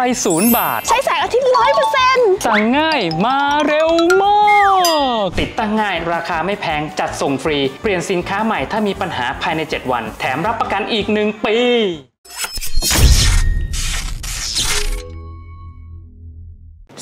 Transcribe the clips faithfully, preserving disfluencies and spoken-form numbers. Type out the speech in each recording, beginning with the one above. ไฟศูนย์บาทใช้แสงอาทิตย์ร้อยเปอร์เซ็นต์สั่งง่ายมาเร็วมากติดตั้งง่ายราคาไม่แพงจัดส่งฟรีเปลี่ยนสินค้าใหม่ถ้ามีปัญหาภายในเจ็ดวันแถมรับประกันอีกหนึ่งปี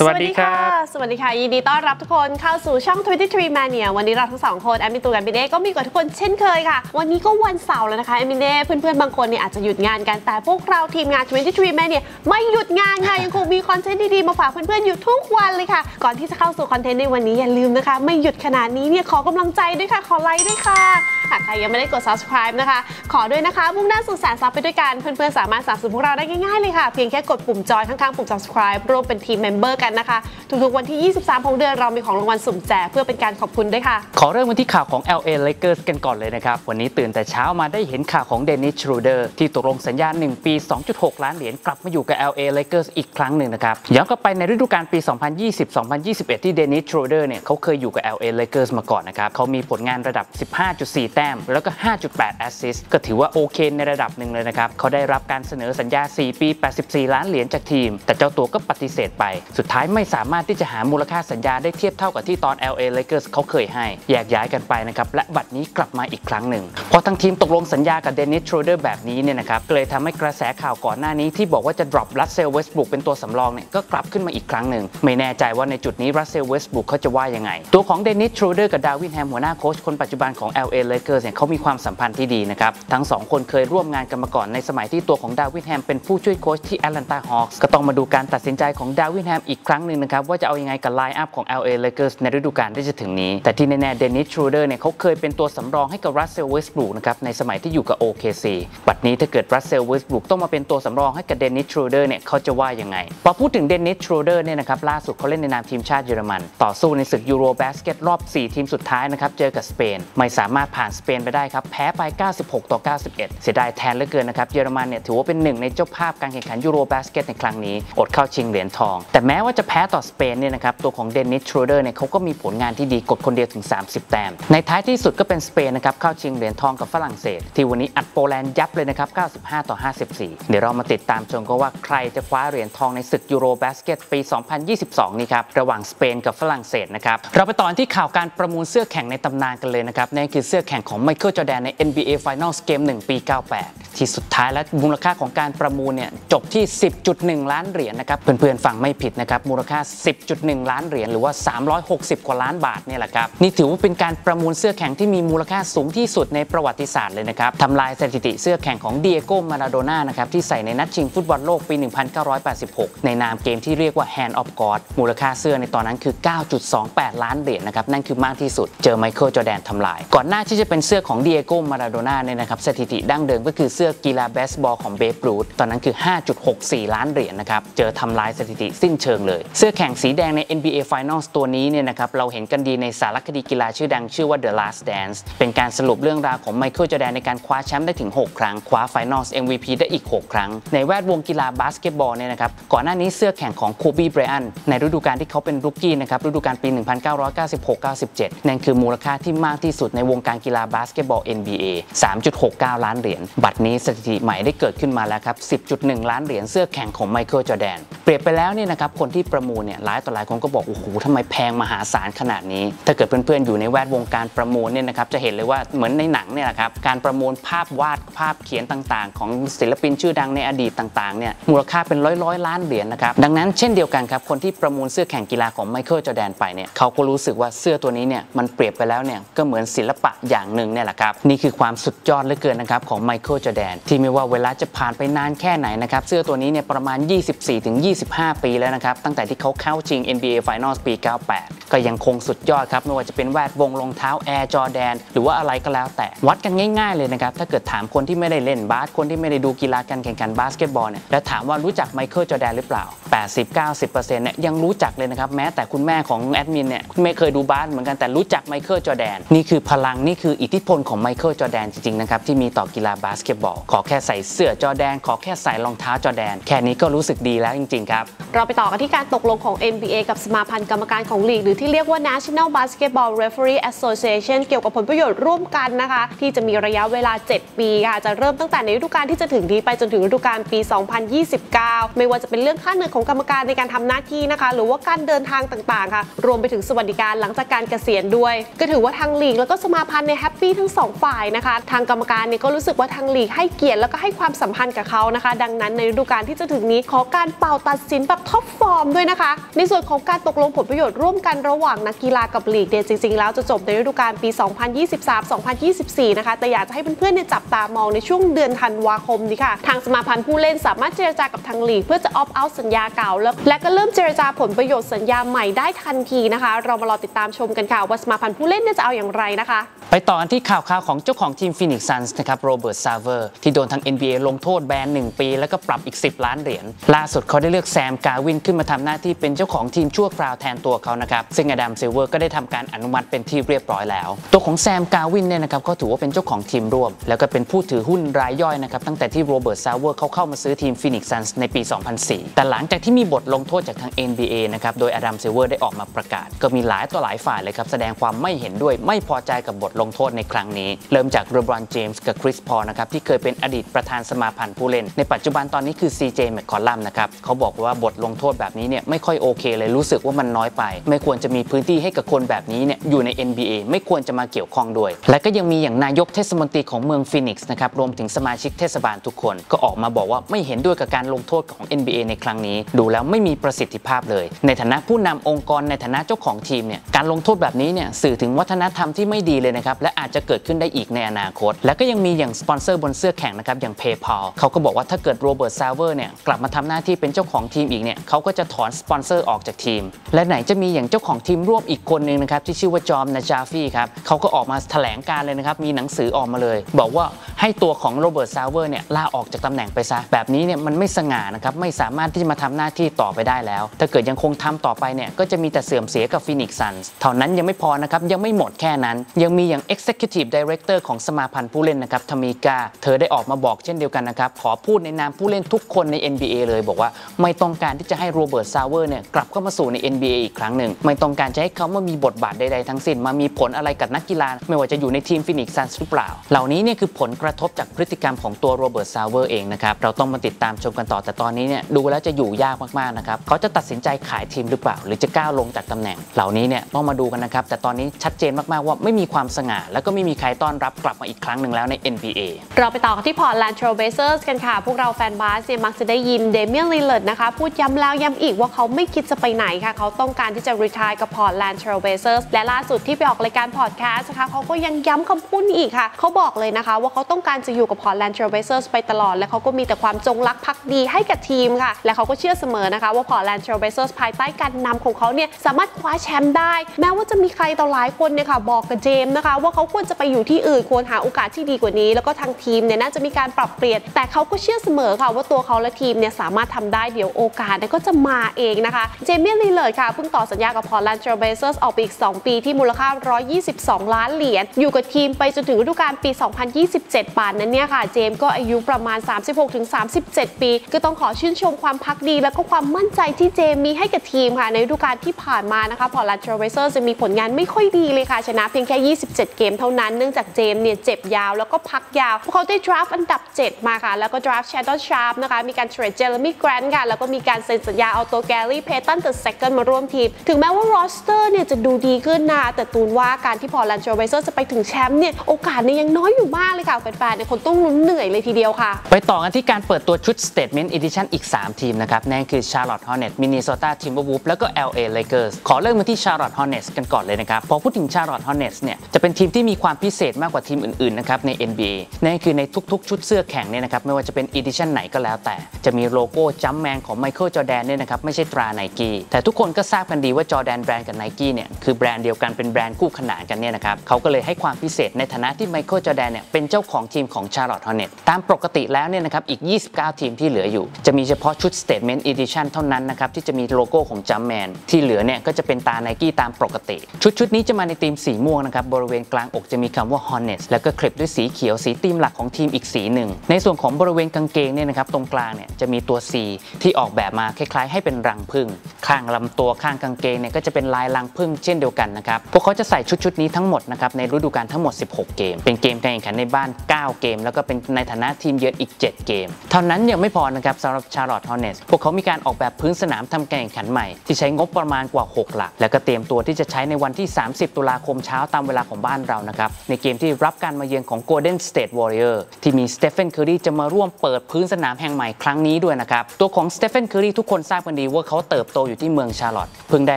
สวัสดีค่ะสวัสดีค่ะยินดีต้อนรับทุกคนเข้าสู่ช่อง ยี่สิบสาม Mania วันนี้เราทั้งสองคนแอมมินตูกับบินเน่ก็มีกับทุกคนเช่นเคยค่ะวันนี้ก็วันเสาร์แล้วนะคะแอมมินเน่เพื่อนๆบางคนเนี่ยอาจจะหยุดงานกันแต่พวกเราทีมงาน ยี่สิบสาม Mania ไม่หยุดงานค่ะยังคงมีคอนเทนต์ดีๆมาฝากเพื่อนๆอยู่ทุกวันเลยค่ะก่อนที่จะเข้าสู่คอนเทนต์ในวันนี้อย่าลืมนะคะไม่หยุดขนาดนี้เนี่ยขอกำลังใจด้วยค่ะขอไลค์ด้วยค่ะหากใครยังไม่ได้กด ซับสไครบ์ นะคะขอด้วยนะคะมุ่งหน้าสู่แสนซับไปด้วยกันเพื่อนๆสามารถสนับสนุนพวกเราได้ง่ายๆเลยค่ะเพียงแค่กดปุ่มจอยข้างๆปุ่ม ซับสไครบ์ ร่วมเป็นทีม เมมเบอร์ กันนะคะทุกๆวันที่ยี่สิบสามของเดือนเรามีของรางวัลสุ่มแจกเพื่อเป็นการขอบคุณด้วยค่ะขอเริ่มวันที่ข่าวของ แอล เอ เลเกอร์ส กันก่อนเลยนะครับวันนี้ตื่นแต่เช้ามาได้เห็นข่าวของเดนนิส ชรูเดอร์ที่ตกลงสัญญาหนึ่งปี สองจุดหก ล้านเหรียญกลับมาอยู่กับ แอล เอ เลเกอร์ส อีกครั้งหนึ่งนะครับย้อนกลับไปในฤดูกาลปี สองพันยี่สิบ สองพันยี่สิบเอ็ด ที่เดนนิส ชรูเดอร์เนี่ยเขาเคยอยู่กับ แอล เอ เลเกอร์ส มาก่อนนะครับเขามีผลงานระดับ สิบห้าจุดสี่ แต้มแล้วก็ ห้าจุดแปด แอสซิสต์ก็ถือว่าโอเคในระดับหนึ่งเลยนะครับเขาได้รับการเสนอสัญญาสี่ปี แปดสิบสี่ ล้านเหรียญจากทีมแต่เจ้าตัวก็ปฏิเสธไปสุดท้ายไม่สามารถที่จะหามูลค่าสัญญาได้เทียบเท่ากับที่ตอน แอล เอ เลเกอร์ส เขาเคยให้แยกย้ายกันไปนะครับและบัดนี้กลับมาอีกครั้งหนึ่งพอทั้งทีมตกลงสัญญากับเดนนิส ชรูเดอร์แบบนี้เนี่ยนะครับเลยทำให้กระแสข่าวก่อนหน้านี้ที่บอกว่าจะ drop รัสเซล เวสต์บรูคเป็นตัวสำรองเนี่ยก็กลับขึ้นมาอีกครั้งหนึ่งไม่แน่ใจว่าในจุดนี้รัสเซล เวสต์บรูคเขาจะว่ายังไงตัวของเดนนิส ชรูเดอร์กับดาวินแฮมหัวหน้าโค้ชคนปัจจุบันของ แอล เอ เลเกอร์ส เนี่ยเขามีความสัมพันธ์ที่ดีนะครับทั้งสองคนเคยร่วมงานกันมาก่อนในสมัยที่ตัวของดาวินแฮมเป็นผู้ช่วยโค้ชที่ แอตแลนตา ฮอคส์ ก็ต้องมาดูการตัดสินใจของดาวินแฮมอีกครั้งหนึ่งนะครับว่าจะเอายังไงกับไลน์อัพของ แอล เอ เลเกอร์ส ในฤดูกาลที่จะถึงนี้แต่ที่แน่ๆเดนนิส ชรูเดอร์เนี่ยเขาเคยเป็นตัวสำรองให้กับรัสเซล เวสต์บรูคนะครับในสมัยที่อยู่กับ โอ เค ซี บัดนี้ถ้าเกิดรัสเซล เวสต์บรูคต้องมาเป็นตัวสำรองให้กับเดนนิส ชรูเดอร์เนี่ยเขาจะว่ายังไงพอพูดถึงเดนนิส ชรูเดอร์เนี่ยนะครับล่าสุดเขาเล่นในนามทีมชาติเยอรมันต่อสู้ในศึกยูโรบาสเกตรอบสี่ทีมสุดท้ายนะครับเจอกับสเปนไม่สามารถผ่านสเปนไปได้ครับแพ้ไปเก้าสิบหกต่อเก้าสิบเอ็ดเสียดายแทนเหลือเกินนะครับเยอรมันเนี่ยถือว่าเป็นหนึ่งในเจ้าภาพการแข่งขันยูโรบาสเกตในครั้งนี้อดเข้าชิงเหรียญทองแต่แม้ว่าจะแพ้ต่อสเปนเนี่ยนะครับตัวของเดนนิส ชรูเดอร์เนี่ยเขาก็มีผลงานที่ดีกดคนเดียวถึงสามสิบแต้มในท้ายที่สุดก็เป็นสเปนนะครับเข้าชิงเหรียญทองกับฝรั่งเศสที่วันนี้อัดโปแลนด์ยับเลยนะครับเก้าสิบห้าต่อห้าสิบสี่เดี๋ยวเรามาติดตามชมก็ว่าใครจะคว้าเหรียญทองในศึกยูโรบาสเกตปีสองพันยี่สิบสองนี้ครับระหว่างสเปนกับฝรั่งเศสนะครับเราไปต่อที่ข่าวการประมูลเสื้อแข่งในตำนานกันเลยนะครับนั่นคือเสื้อแข่งของไมเคิลจอร์แดนใน เอ็น บี เอ ไฟนอลส์ เกมหนึ่งปีเก้าสิบแปดที่สุดท้ายและมูลค่าของการประมูลเนี่ยจบที่ สิบจุดหนึ่ง ล้านเหรียญนะครับเพื่อนๆฟังไม่ผิดนะครับมูลค่า สิบจุดหนึ่ง ล้านเหรียญหรือว่าสามร้อยหกสิบกว่าล้านบาทเนี่ยแหละครับนี่ถือว่าเป็นการประมูลเสื้อแข่งที่มีมูลค่าสูงที่สุดในประวัติศาสตร์เลยนะครับทำลายสถิติเสื้อแข่งของดิเอโก้ มาราโดน่านะครับที่ใส่ในนัดชิงฟุตบอลโลกปีหนึ่งพันเก้าร้อยแปดสิบหกในนามเกมที่เรียกว่า แฮนด์ ออฟ ก็อด มูลค่าเสื้อในตอนนั้นคือ เก้าจุดสองแปด ล้านเหรียญนะครับนั่นคือมากที่สุดเจอไมเคิลจอร์แดนทำลายก่อนหน้าที่จะเป็นเสื้อของดิเอโก้ มาราโดน่าเนี่ยนะครับสถิติดั้งเดิมก็คือเสื้อกีฬาเบสบอลของเบฟ รูธตอนนั้นคือ ห้าจุดหกสี่ ล้านเหรียญนะครับเจอทำลายสถิติสิ้นเชิงเลยเสื้อแข่งสีแดงใน เอ็น บี เอ ไฟนอลส์ ตัวนี้เนี่ยนะครับเราเห็นกันดีในสารคดีกีฬาชื่อดังชื่อว่า เดอะ ลาสต์ แดนซ์ เป็นการสรุปเรื่องราวของไมเคิลจอร์แดนในการคว้าแชมป์ได้ถึงหกครั้งคว้า ไฟนอลส์ เอ็ม วี พี ได้อีกหกครั้งในแวดวงกีฬาบาสเกตบอลเนี่ยนะครับก่อนหน้านี้เสื้อแข่งของโคบี ไบรอันในฤดูกาลที่เขาเป็นรุกกี้นะครับฤดูกาลปี หนึ่งพันเก้าร้อยเก้าสิบหก เก้าสิบเจ็ด นั่นคือมูลค่าที่มากที่สุดในวงการกีฬาบาสเกตบอล เอ็น บี เอ สามจุดหกเก้า ล้านเหรียญบัดนี้สถิติใหม่ได้เกิดขึ้นมาแล้วครับ สิบจุดหนึ่ง ล้านเหรียญเสื้อแข่งของไมเคิลจอร์แดนเปรียบไปแล้วเนี่ยนะครับคนที่ประมูลเนี่ยหลายต่อหลายคนก็บอกโอ้โหทำไมแพงมหาศาลขนาดนี้ถ้าเกิดเพื่อนๆอยู่ในแวดวงการประมูลเนี่ยนะครับจะเห็นเลยว่าเหมือนในหนังเนี่ยแหละครับการประมูลภาพวาดภาพเขียนต่างๆของศิลปินชื่อดังในอดีตต่างๆเนี่ยมูลค่าเป็นร้อยๆล้านเหรียญนะครับดังนั้นเช่นเดียวกันครับคนที่ประมูลเสื้อแข่งกีฬาของไมเคิลจอร์แดนไปเนี่ยเขาก็รู้สึกว่าเสื้อตัวนี้เนี่ยมันเปรียบไปแล้วเนี่ยก็เหมือนศิลปะอย่างหนึ่งเนี่ยแหละครับนี่คือความสุดยอดเหลือเกินนะครับของไมเคิลจอร์แดนที่ไม่ว่าเวลาจะผ่านไปนานแค่ไหนนะครับเสื้อตัวนี้เนี่ยประมาณ ยี่สิบสี่ถึงยี่สิบห้า ปีแล้วนะครับตั้งแต่ที่เขาเข้าชิง เอ็น บี เอ ไฟนอลส์ ปี เก้าสิบแปดก็ยังคงสุดยอดครับไม่ว่าจะเป็นแวดวงรองเท้า Air Jordan หรือว่าอะไรก็แล้วแต่วัดกันง่ายๆเลยนะครับถ้าเกิดถามคนที่ไม่ได้เล่นบาสคนที่ไม่ได้ดูกีฬาการแข่งขันบาสเกตบอลเนี่ยแล้วถามว่ารู้จักไมเคิลจอร์แดนหรือเปล่า แปดสิบถึงเก้าสิบเปอร์เซ็นต์ เนี่ยยังรู้จักเลยนะครับแม้แต่คุณแม่ของแอดมินเนี่ยไม่เคยดูบาสเหมือนกันแต่รู้จักไมเคิลจอร์แดนนี่คือพลังนี่คืออิทธิพลของไมเคิลจอร์แดนจริงๆนะครับที่มีต่อกีฬาบาสเกตบอลขอแค่ใส่เสื้อจอร์แดนขอแค่ใส่รองเท้าจอร์แดนแค่นี้ก็รู้สึกดีแล้วจริงๆครับเราไปต่อกันที่การตกลงของ เอ็น บี เอ กับสมาพันธ์กรรมการของลีกหรือ ที่เรียกว่า National Basketball Referee Association เกี่ยวกับผลประโยชน์ร่วมกันนะคะที่จะมีระยะเวลาเจ็ดปีค่ะจะเริ่มตั้งแต่ในฤดูกาลที่จะถึงนี้ไปจนถึงฤดูกาลปีสองพันยี่สิบเก้าไม่ว่าจะเป็นเรื่องค่าเหนื่อยของกรรมการในการทำหน้าที่นะคะหรือว่าการเดินทางต่างๆค่ะรวมไปถึงสวัสดิการหลังจากการเกษียณด้วยก็ถือว่าทางลีกแล้วก็สมาพันธ์ในแฮปปี้ทั้งสองฝ่ายนะคะทางกรรมการเนี่ยก็รู้สึกว่าทางลีกให้เกียรติแล้วก็ให้ความสัมพันธ์กับเขานะคะดังนั้นในฤดูกาลที่จะถึงนี้ขอการเป่าตัดสินแบบท็อปฟอร์มด้วยนะคะในส่วนของการตกลงผลประโยชน์ร่วมกันระหว่างนักกีฬากับลีกเดจริงๆแล้วจะจบในฤดูกาลปี สองพันยี่สิบสาม สองพันยี่สิบสี่ นะคะแต่อยากจะให้เพื่อนๆเนี่ยจับตามองในช่วงเดือนธันวาคมนี้ค่ะทางสมาพันธ์ผู้เล่นสามารถเจรจากับทางลีกเพื่อจะออฟเอาท์สัญญาเก่าแล้วและก็เริ่มเจรจาผลประโยชน์สัญญาใหม่ได้ทันทีนะคะเรามารอติดตามชมกันค่ะว่าสมาพันธ์ผู้เล่นจะเอาอย่างไรนะคะไปต่อกันที่ข่าวข่าวของเจ้าของทีมฟีนิกซ์ซันส์นะครับโรเบิร์ตซาเวอร์ที่โดนทาง เอ็น บี เอ ลงโทษแบนหนึ่งปีแล้วก็ปรับอีกสิบล้านเหรียญล่าสุดเขาได้เลือกแซมกาวินขึ้นมาทำหน้าที่เป็นเจ้าของทีมชั่วคราวแทนตัวเขานะครับซึ่งอดัมซิลเวอร์ก็ได้ทำการอนุมัติเป็นที่เรียบร้อยแล้วตัวของแซมกาวินเนี่ยนะครับก็ถือว่าเป็นเจ้าของทีมร่วมแล้วก็เป็นผู้ถือหุ้นรายย่อยนะครับตั้งแต่ที่โรเบิร์ตซาเวอร์เขาเข้ามาซื้อทีมฟีนิกซ์ซันส์ในปีสองพันสี่แต่หลังจากที่มีบทลงโทษจากทาง เอ็น บี เอ นะครับโดยอดัมซิลเวอร์ได้ออกมาประกาศก็มีหลายต่อหลายฝ่ายเลยครับแสดงความไม่เห็นด้วยไม่พอใจกับบทลงโทษในครั้งนี้เริ่มจากเลบรอนเจมส์กับคริสพอลนะครับที่เคยเป็นอดีตประธานสมาพันธ์ผู้เล่นในปัจจุบันตอนนี้คือ ซี เจ แมคคอลลัมนะครับเขาบอกว่าบทลงโทษแบบนี้เนี่ยไม่ค่อยโอเคเลยรู้สึกว่ามันน้อยไปไม่ควรจะมีพื้นที่ให้กับคนแบบนี้เนี่ยอยู่ใน เอ็น บี เอ ไม่ควรจะมาเกี่ยวข้องด้วยและก็ยังมีอย่างนายกเทศมนตรีของเมืองฟีนิกซ์นะครับรวมถึงสมาชิกเทศบาลทุกคนก็ออกมาบอกว่าไม่เห็นด้วยกับการลงโทษของ เอ็น บี เอ ในครั้งนี้ดูแล้วไม่มีประสิทธิภาพเลยในฐานะผู้นำองค์กรในฐานะเจ้าของทีมเนี่ยการลงโทษแบบนี้เนี่ยสื่อถึงวัฒนธรรมที่ไม่ดีเลยนะครับและอาจจะเกิดขึ้นได้อีกในอนาคตและก็ยังมีอย่างสปอนเซอร์บนเสื้อแข่งนะครับอย่าง PayPal เขาก็บอกว่าถ้าเกิดโรเบิร์ตซาเวอร์เนี่ยกลับมาทำหน้าที่เป็นเจ้าของทีมอีกเนี่ยเขาก็จะถอนสปอนเซอร์ออกจากทีมและไหนจะมีอย่างเจ้าของทีมร่วมอีกคนนึงนะครับที่ชื่อว่าจอมนาจาฟี่ครับเขาก็ออกมาแถลงการเลยนะครับมีหนังสือออกมาเลยบอกว่าให้ตัวของโรเบิร์ตซาเวอร์เนี่ยลาออกจากตำแหน่งไปซะแบบนี้เนี่ยมันไม่สง่านะครับไม่สามารถที่จะมาทำหน้าที่ต่อไปได้แล้วถ้าเกิดยังคงทำต่อไปเนี่ยก็จะมีแต่เสื่อมเสียกับฟีนิกซ์ซันส์เท่านั้นยังไม่พอนะครับยังไม่หมดแค่นั้นยังมีอย่าง Executive Director ของสมาพันธ์ผู้เล่นนะครับทามิกาเธอได้ออกมาบอกเช่นเดียวกันนะครับขอพูดในนามผู้เล่นทุกคนใน เอ็น บี เอ เลยบอกว่าไม่ต้องการที่จะให้โรเบิร์ตซาเวอร์เนี่ยกลับเข้ามาสู่ใน เอ็น บี เอ อีกครั้งหนึ่งไม่ต้องการจะให้เขามามีบทบาทใดๆทั้งสิ้นมามีผลอะไรกับนักกีฬาไม่ว่าจะอยู่ในทีมฟีนิกซ์ซันส์หรือเปล่าเหล่านี้เนี่ยคือผลกระทบจากพฤติกรรมของตัวโรเบิร์ตซาเวอร์เองนะครับเราต้องมาติดตามชมกันต่อแต่ตอนนี้เนี่ยดูแล้วจะอยู่ยากมากๆนะครับเขาจะตัดสินใจขายทีมหรือเปล่าหรือจะก้าวลงจากตำแหน่งเหล่านี้เนี่ยต้องมาดูกันนะครับแต่ตอนนี้ชัดเจนมากๆว่าไม่มีความสง่าแล้วก็ไม่มีใครต้อนรับกลับมาอีกครั้งหนึ่งแล้วใน เอ็น บี เอ เราไปต่อที่พอร์ตแลนด์เทรลเบเซอร์สกันค่ะพวกเราแฟนบาสเนี่ยมักจะได้ยินเดเมียน ลิลลาร์ดนะคะพูดย้ำแล้วย้ำอีกว่าเขาไม่คิดจะไปไหนค่ะเขาต้องการที่จะรีไทร์กับพอร์ตแลนด์เทรลเบเซอร์สและล่าสุดที่ไปออกรายการพอดแคสต์นะคะเขาก็ยังย้ำคำพูดอีกค่ะเขาบอกเลยนะคะว่าเขาต้องการจะอยู่กับพอร์ตแลนด์เทรลเบเซอร์สไปตลอดและเขาก็มีแต่ความจงรักภักดีให้กับทีมค่ะและเขาก็เชื่อเสมอนะคะว่าพอร์ตแลนด์เทรลเบเซอร์สภายใต้การนำของเขาเนี่ยสามารถคว้าแชมป์ได้แม้ว่าจะมีใครต่อหลายคนเนี่ยค่ะบอกกับเจมส์นะคะว่าเขาควรจะไปอยู่ที่อื่นควรหาโอกาสที่ดีกว่านี้แล้วก็ทางทีมเนี่ยน่าจะมีการปรับเปลี่ยนแต่เขาก็เชื่อเสมอค่ะว่าตัวเขาและทีมเนี่ยสามารถทำได้เดี๋ยวโอกาสก็จะมาเองนะคะเจเมี่ยน ลิลลาร์ดค่ะเพิ่งต่อสัญญากับพอร์ตแลนด์เทรลเบเซอร์สออกไปอีกสองปีที่มูลค่าหนึ่งร้อยยี่สิบสองล้านเหรียญอยู่กับทีมไปจนถึงฤดูกาลปีสองพันยี่สิบเจ็ดป่านนั้นเนี่ยค่ะเจมก็อายุประมาณ สามสิบหกถึงสามสิบเจ็ด ปีก็ต้องขอชื่นชมความภักดีและก็ความมั่นใจที่เจมมีให้กับทีมค่ะในฤดูกาลที่ผ่านมานะคะพอร์ตแลนด์เทรลเบเซอร์สจะมีผลงานไม่ค่อยดีเลยค่ะชนะเพียงแค่ยี่สิบเจ็ดเกมเท่านั้นเนื่องจากเจมเนี่ยเจ็บยาวแล้วก็พักยาวพวกเขาได้ดราฟต์อันดับเจ็ดมาค่ะแล้วก็ดราฟต์แชดดอนชาร์ปนะคะมีการเทรดเจเรมี่แกรนท์ค่ะแล้วก็มีการเซ็นสัญญาเอาตัวแกรี่เพย์ตันเดอะเซคันด์มาร่วมทีมถึงแม้ว่ารอสเตอร์เนี่ยจะดูดีขึ้นนะแต่ตูนว่าการที่พอร์ตแลนด์เทรลเบเซอร์สจะไปถึงแชมป์เนี่ยโอกาสเนี่ยยังน้อยอยู่มากเลยค่ะแฟนๆเนี่ยคนต้องลุ้นเหนื่อยเลยทีเดียวค่ะไปต่อกันที่การเปิดตัวชุด Statement Edition อีกสามทีมนะครับนั่นคือ Charlotte Hornets Minnesota Timberwolves แล้วก็ แอล เอ Lakers ขอเริ่มมาที่ Charlotte Hornets กันก่อนเลยนะครับพอพูดถึง Charlotte Hornets เนี่ยจะเป็นทีมที่มีความพิเศษมากกว่าทีมอื่นๆนะครับใน เอ็น บี เอ นั่นคือในทุกๆชุดเสื้อแข่งเนี่ยนะครับไม่ว่าจะเป็น Edition ไหนก็แล้วแต่จะมีโลโก้จัมป์แมนของ Michael Jordan เนี่ยนะครับไม่ใช่ตรา Nike แต่ทุกคนก็ทราบกันดีว่า Jordan Brand กับ Nike เนี่ยคือแบรนด์เดียวกันเป็นแบรนด์คู่ขนานกันเนี่ยนะครับเขาก็เลยให้ความพิเศษในฐานะที่ Michael Jordan เนี่ยเป็นเจ้าของทีมของ Charlotte Hornets ตามปกติแล้วเนี่ยนะครับอีกยี่สิบเก้าทีมที่เหลืออยู่จะมีเฉพาะชุด Statement Edition เท่านั้นนะครับที่จะมีโลโก้ของจัมป์แมนที่เหลือเนี่ยก็จะเป็นตา Nike ตามปกติชุดชุดนี้จะมาในธีมสีม่วงนะครับบริเวณกลางอกจะมีคำว่า Hornets แล้วก็คลิปด้วยสีเขียวสีธีมหลักของทีมอีกสีหนึ่งในส่วนของบริเวณกางเกงเนี่ยนะครับตรงกลางเนี่ยจะมีตัว C ที่ออกแบบมาคล้ายๆให้เป็นรังผึ้งข้างลำตัวข้างกางเกงเนี่ยก็จะ จะเป็นลายรังผึ้งเช่นเดียวกันนะครับพวกเขาจะใส่ชุดชุดนี้ทั้งหมดนะครับในฤดูกาลทั้งหมดสิบหกเกมเป็นเกมการแข่งขันในบ้านเก้าเกมแล้วก็เป็นในฐานะทีมเยือนอีกเจ็ดเกมเท่านั้นยังไม่พอนะครับสำหรับชาร์ลอตต์ฮอร์เนตส์พวกเขามีการออกแบบพื้นสนามทำการแข่งขันใหม่ที่ใช้งบประมาณกว่าหกหลักและก็เตรียมตัวที่จะใช้ในวันที่สามสิบตุลาคมเช้าตามเวลาของบ้านเรานะครับในเกมที่รับการมาเยือนของโกลเด้นสเตทวอริเออร์ที่มีสเตฟเฟนเคอร์รีจะมาร่วมเปิดพื้นสนามแห่งใหม่ครั้งนี้ด้วยนะครับตัวของสเตฟเฟนเคอร์รีทุกคนทราบกันดีว่าเขาเติบโตอยู่ที่เมืองชาร์ลอตต์เพิ่งได้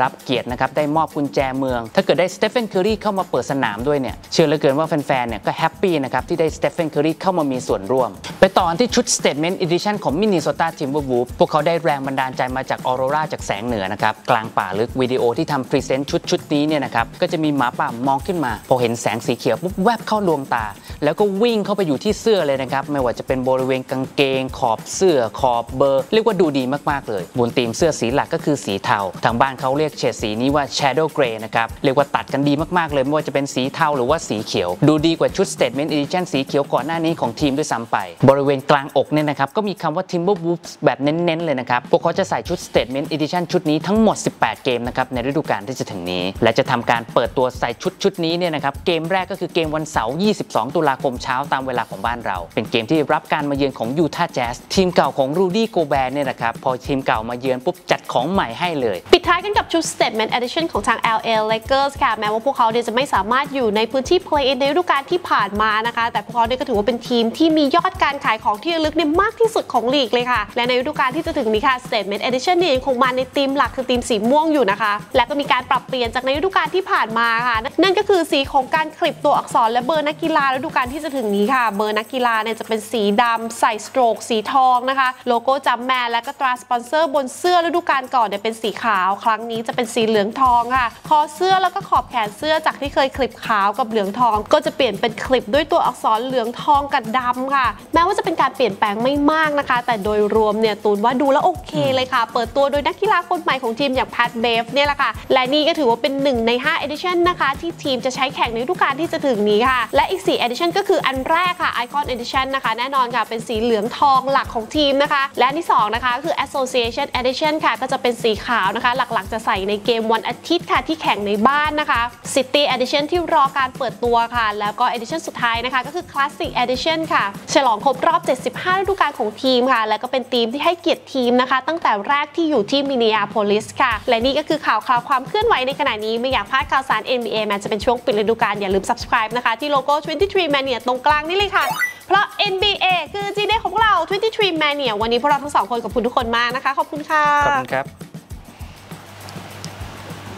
รับเกียรตินะครับได้มอบกุญแจเมืองถ้าเกิดได้สเตฟเฟนเคอร์รีเข้ามาเปิดสนามด้วยเนี่ยเชื่อเหลือเกินว่าแฟนๆเนี่ยก็แฮปปี้นะครับที่ได้สเตฟเฟนเคอร์รีเข้ามามีส่วนร่วมไปต่อที่ชุด Statement Edition ของ Minnesota Timberwolves พวกเขาได้แรงบันดาลใจมาจากออโรราจากแสงเหนือนะครับกลางป่าลึกวิดีโอที่ทำพรีเซนต์ชุดชุดนี้เนี่ยนะครับก็จะมีหมาป่ามองขึ้นมาพอเห็นแสงสีเขียวปุ๊บแวบเข้าดวงตาแล้วก็วิ่งเข้าไปอยู่ที่เสื้อเลยนะครับไม่ว่าจะเป็นบริเวณกางเกงขอบเสื้อขอบเบอร์เรียกว่าดูดีมากๆเลยบนธีมเสื้อสีหลักก็คือสีเทาทางบ้านเขาเรียกเฉดสีนี้ว่า Shadow Gray นะครับเรียกว่าตัดกันดีมากๆเลยไม่ว่าจะเป็นสีเทาหรือว่าสีเขียวดูดีกว่าชุด Statement Edition สีเขียวก่อนหน้านี้ของทีมด้วยซ้ำไปบริเวณกลางอกเนี่ยนะครับก็มีคำว่า Timberwolves แบบเน้นๆเลยนะครับพวกเขาจะใส่ชุด Statement Edition ชุดนี้ทั้งหมดสิบแปดเกมนะครับในฤดูกาลที่จะถึงนี้และจะทำการเปิดตัวใส่ชุดชุดนี้เนี่ยนะครับเกมแรกก็คือเกมวันเสาร์ยี่สิบสองตุลาคมเช้าตามเวลาของบ้านเราเป็นเกมที่รับการมาเยือนของยูทาห์แจ๊สทีมเก่าของรูดี้โกแบร์เนี่ยนะครับพอทีมเก่ามาเยือนปุ๊บจัดของใหม่ให้เลยปิดท้ายกันกับชุด Statement Edition ของทาง แอล เอ Lakers ค่ะแม้ว่าพวกเขาเนี่ยจะไม่สามารถอยู่ในพื้นที่ Play-in ในฤดูกาลที่ผ่านมานะคะแต่พวกเขาเนี่ยก็ถือว่าเป็นทีมที่มียอดการขายของที่ระลึกเนี่ยมากที่สุดของลีกเลยค่ะและในฤดูกาลที่จะถึงนี้ค่ะ Statement Edition เนี่ยยังคงมาในธีมหลักคือธีมสีม่วงอยู่นะคะและก็มีการปรับเปลี่ยนจากในฤดูกาลที่ผ่านมาค่ะนั่นก็คือสีของการคลิปตัวอักษรและเบอร์นักกีฬาฤดูกาลที่จะถึงนี้ค่ะเบอร์นักกีฬาเนี่ยจะเป็นสีดำใส่สโตรกสีทองนะคะโลโก้จัมแมนและก็ตราสปอนเซอร์บนเสื้อฤดูกาลก่อนเนี่ยเป็นสีขาวครั้งนี้จะเป็นสีเหลืองทองค่ะคอเสื้อแล้วก็ขอบแขนเสื้อจากที่เคยคลิปขาวกับเหลืองทองก็จะเปลี่ยนเป็นคลิปด้วยตัวอักษรเหลืองทองกับดำค่ะแม้ว่าจะเป็นการเปลี่ยนแปลงไม่มากนะคะแต่โดยรวมเนี่ยตูนว่าดูแล้วโอเคเลยค่ะเปิดตัวโดยนักกีฬาคนใหม่ของทีมอย่างแพทเบฟเนี่ยแหละค่ะและนี่ก็ถือว่าเป็นหนึ่งในห้า Edition นะคะที่ทีมจะใช้แข่งในฤดูกาลที่จะถึงนี้ค่ะและอีกสี่ Edition ก็คืออันแรกค่ะ Icon Edition นะคะแน่นอนค่ะเป็นสีเหลืองทองหลักของทีมนะคะและที่สองนะคะคือ Association Edition ค่ะก็จะเป็นสีขาวนะคะหลักๆจะใส่ในเกมวันอาทิตย์ค่ะที่แข่งในบ้านนะคะ City Edition ที่รอการเปิดตัวค่ะแล้วก็ Edition สุดท้ายนะคะก็คือ Classic Edition ค่ะฉลองครบรอบเจ็ดสิบห้าฤดูกาลของทีมค่ะแล้วก็เป็นทีมที่ให้เกียรติทีมนะคะตั้งแต่แรกที่อยู่ที่มินเนียโพลิสค่ะและนี่ก็คือข่าวคราวความเคลื่อนไหวในขณะนี้ไม่อยากพลาดข่าวสาร เอ็น บี เอ มันจะเป็นช่วงปิดฤดูกาลอย่าลืม Subscribe นะคะที่โลโก้ยี่สิบสาม Mania ตรงกลางนี่เลยค่ะเพราะ เอ็น บี เอ คือจีเดย์ของเรายี่สิบสาม Mania วันนี้พวกเราทั้งสองคนขอบคุณทุกคนมากนะคะขอบคุณค่ะขอบคุณครับ